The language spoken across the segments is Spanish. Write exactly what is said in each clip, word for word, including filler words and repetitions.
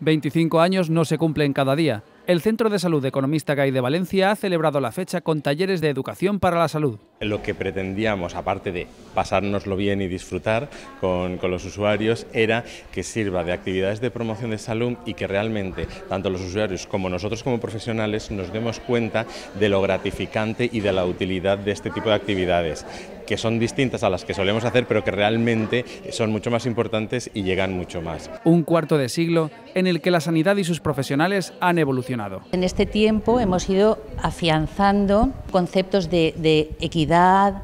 veinticinco años no se cumplen cada día. El Centro de Salud Economista Gay de Valencia ha celebrado la fecha con talleres de educación para la salud. Lo que pretendíamos, aparte de pasárnoslo bien y disfrutar con, con los usuarios, era que sirva de actividades de promoción de salud y que realmente tanto los usuarios como nosotros como profesionales nos demos cuenta de lo gratificante y de la utilidad de este tipo de actividades, que son distintas a las que solemos hacer, pero que realmente son mucho más importantes y llegan mucho más. Un cuarto de siglo en el que la sanidad y sus profesionales han evolucionado. En este tiempo hemos ido afianzando conceptos de, de equidad,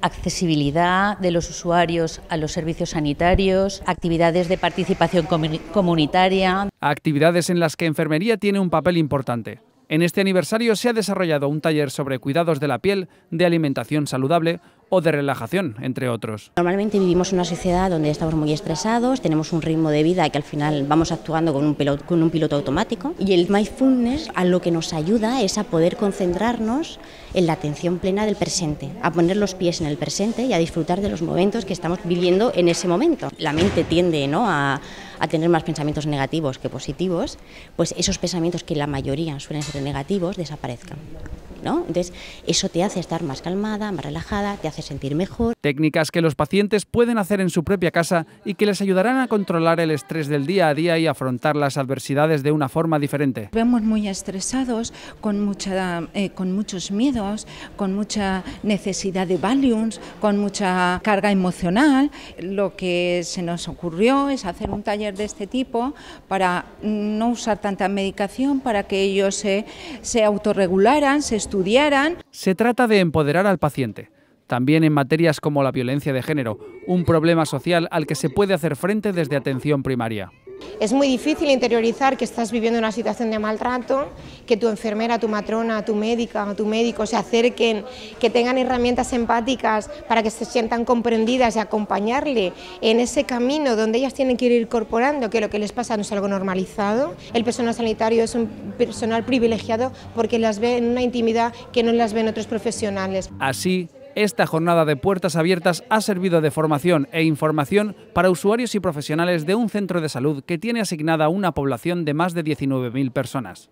accesibilidad de los usuarios a los servicios sanitarios, actividades de participación comunitaria. Actividades en las que enfermería tiene un papel importante. En este aniversario se ha desarrollado un taller sobre cuidados de la piel, de alimentación saludable o de relajación, entre otros. Normalmente vivimos en una sociedad donde estamos muy estresados, tenemos un ritmo de vida que al final vamos actuando con un piloto, con un piloto automático, y el mindfulness a lo que nos ayuda es a poder concentrarnos en la atención plena del presente, a poner los pies en el presente y a disfrutar de los momentos que estamos viviendo en ese momento. La mente tiende, ¿no?, a... a tener más pensamientos negativos que positivos, pues esos pensamientos que la mayoría suelen ser negativos desaparezcan, ¿no? Entonces eso te hace estar más calmada, más relajada, te hace sentir mejor. Técnicas que los pacientes pueden hacer en su propia casa y que les ayudarán a controlar el estrés del día a día y afrontar las adversidades de una forma diferente. Vemos muy estresados, con, mucha, eh, con muchos miedos, con mucha necesidad de Valiums, con mucha carga emocional. Lo que se nos ocurrió es hacer un taller de este tipo para no usar tanta medicación, para que ellos se, se autorregularan, se estudiaran. Se trata de empoderar al paciente, también en materias como la violencia de género, un problema social al que se puede hacer frente desde atención primaria. Es muy difícil interiorizar que estás viviendo una situación de maltrato, que tu enfermera, tu matrona, tu médica o tu médico se acerquen, que tengan herramientas empáticas para que se sientan comprendidas y acompañarle en ese camino donde ellas tienen que ir incorporando que lo que les pasa no es algo normalizado. El personal sanitario es un personal privilegiado porque las ve en una intimidad que no las ven otros profesionales. Así, esta jornada de puertas abiertas ha servido de formación e información para usuarios y profesionales de un centro de salud que tiene asignada una población de más de diecinueve mil personas.